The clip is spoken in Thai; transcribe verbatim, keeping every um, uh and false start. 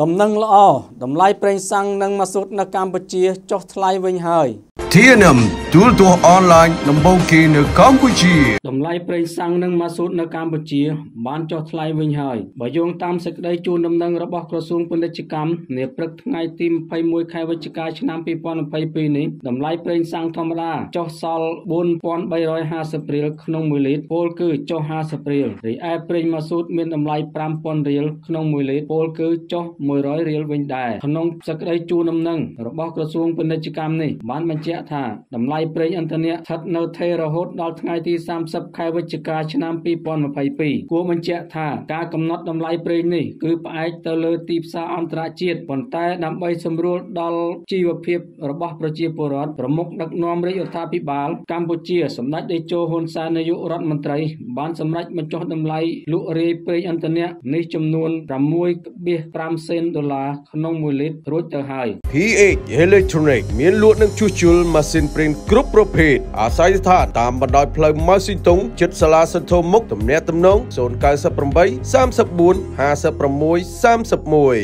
ดมนั่งล้อดมไล่เปล่งสังนั่งมาสุดนักกัมพูชีจดไล่เวงเฮยที่นั่งดูตัวออนไลน์ดมบกกินนักกัมพูชีดมไล่เปล่งสังนั่งมาสุดนักกัมพูชีบ้านจดไล่เวงเฮยบยงตามเสกได้จูนดมนั่งระบบกระทรวงพลจิกรรมเนื้อปรักไงทีมไฟมวยไขวัชกาชนามปีปอนไฟปีนี้ดมไล่เปล่งสังธรรมดาจดซอลบนปอนใบร้อยห้าสิบเรียลขนมมือลิตโพลคือจดห้าสิบเรียลหรือไอเปล่งมาสุดเมื่อดมไล่ปรามปอนเรียลขนมมือลิตโพลคือจดมวยร้อยเรียลเวงได้ขนมสักได้จูนดมนั่งระบบกระทรวงพลจิกรรมนี่บ้านมันเจ้าท่าดำไล่เปรย์อันเทเนียทัดเนอเทระหดดอลไงที่สามสับไขวัชกาชนามปีปอนมาไปปีกัวมันเจ้าท่าการกำหนดดำไล่เปรย์นี่คือไปเตลตีบซาอันตรจิตปนแต่ดำไปสำรวจดอลจีวเพียบระบบประจีปรอดประมุกนักนอมเรียธาพิบาลกัมพูชีสำนักได้โจฮุนซานนายกรัฐมนตรีบ้านสำนักมันจอดดำไล่ลุเรย์เปรย์อันเทเนียในจำนวนประมวยเบี้ยปรามเซนดอลลาร์ขนมมือลิตรถเตอร์ไฮพีเอเฮเลทรอนิกเมียนลวดนักชูจุลมาสินปรินกรุ๊ปประเภทอาศัยฐานตามบันไดเพลย์มาสิตงจิตสลาสันโทมุกตำแหน่งตำนงโซนกายสับประมวยสามสิบบุญห้าสิบประมวยสามสิบมวย